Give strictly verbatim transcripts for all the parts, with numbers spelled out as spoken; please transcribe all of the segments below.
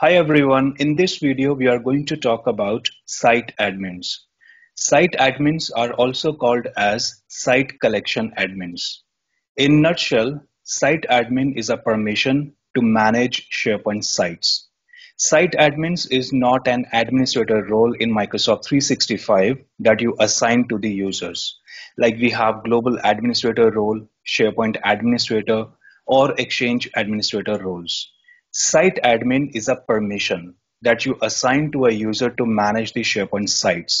Hi everyone, in this video we are going to talk about site admins. Site admins are also called as site collection admins. In nutshell, site admin is a permission to manage SharePoint sites. Site admins is not an administrator role in Microsoft three sixty-five that you assign to the users. Like we have global administrator role, SharePoint administrator, or Exchange administrator roles. Site admin is a permission that you assign to a user to manage the SharePoint sites.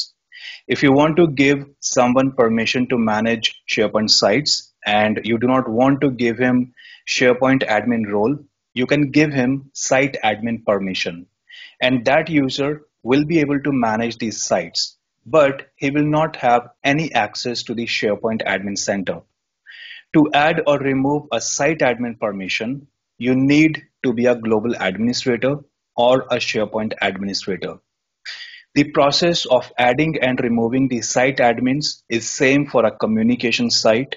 If you want to give someone permission to manage SharePoint sites and you do not want to give him SharePoint admin role, you can give him site admin permission. And that user will be able to manage these sites, but he will not have any access to the SharePoint admin center. To add or remove a site admin permission, you need to be a global administrator or a SharePoint administrator. The process of adding and removing the site admins is same for a communication site.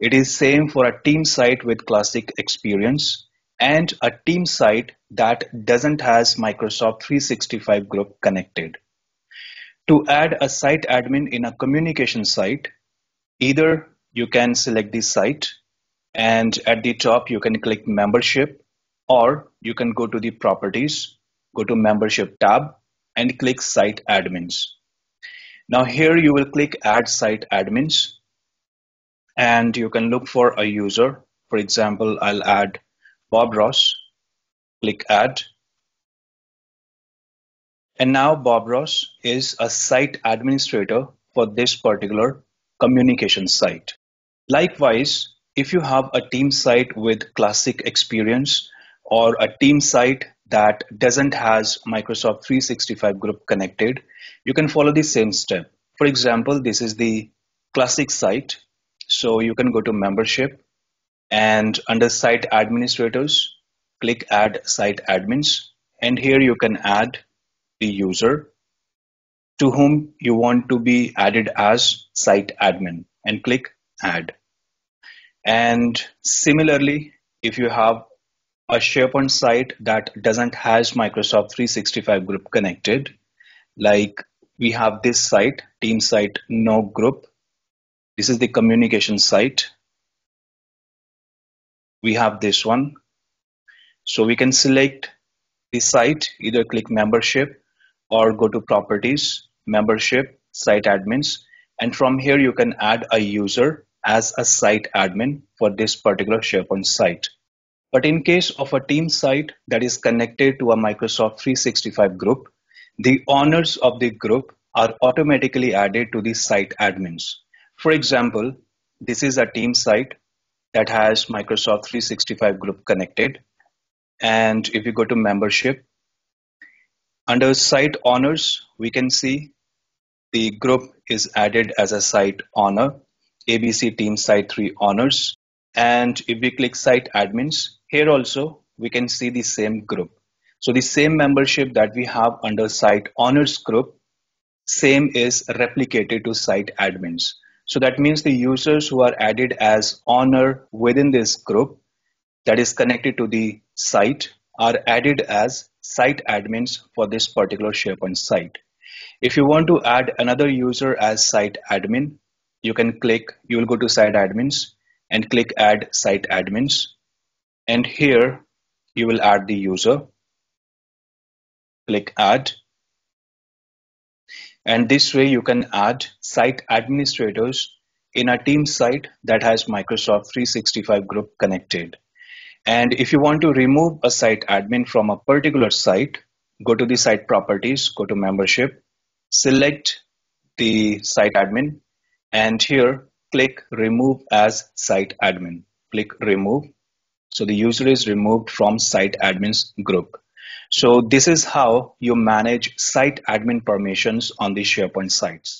It is same for a team site with classic experience and a team site that doesn't has Microsoft three sixty-five group connected. To add a site admin in a communication site, either you can select the site and at the top you can click membership, or you can go to the properties, go to membership tab and click site admins. Now here you will click add site admins and you can look for a user. For example, I'll add Bob Ross, click add. And now Bob Ross is a site administrator for this particular communication site. Likewise, if you have a team site with classic experience, or a team site that doesn't has Microsoft three sixty-five group connected, you can follow the same step. For example, this is the classic site. So you can go to membership and under site administrators, click add site admins. And here you can add the user to whom you want to be added as site admin and click add. And similarly, if you have a SharePoint site that doesn't has Microsoft three sixty-five group connected, like we have this site, team site, no group. This is the communication site. We have this one. So we can select the site, either click membership or go to properties, membership, site admins. And from here you can add a user as a site admin for this particular SharePoint site. But in case of a team site that is connected to a Microsoft three sixty-five group, the owners of the group are automatically added to the site admins. For example, this is a team site that has Microsoft three sixty-five group connected. And if you go to membership, under site owners, we can see the group is added as a site owner, A B C team site three owners. And if we click site admins, here also we can see the same group. So the same membership that we have under site owners group, same is replicated to site admins. So that means the users who are added as owner within this group that is connected to the site are added as site admins for this particular SharePoint site. If you want to add another user as site admin, you can click, you will go to site admins and click add site admins. And here you will add the user, click add. And this way you can add site administrators in a team site that has Microsoft three sixty-five group connected. And if you want to remove a site admin from a particular site, go to the site properties, go to membership, select the site admin, and here click remove as site admin, click remove. So the user is removed from site admins group. So this is how you manage site admin permissions on the SharePoint sites.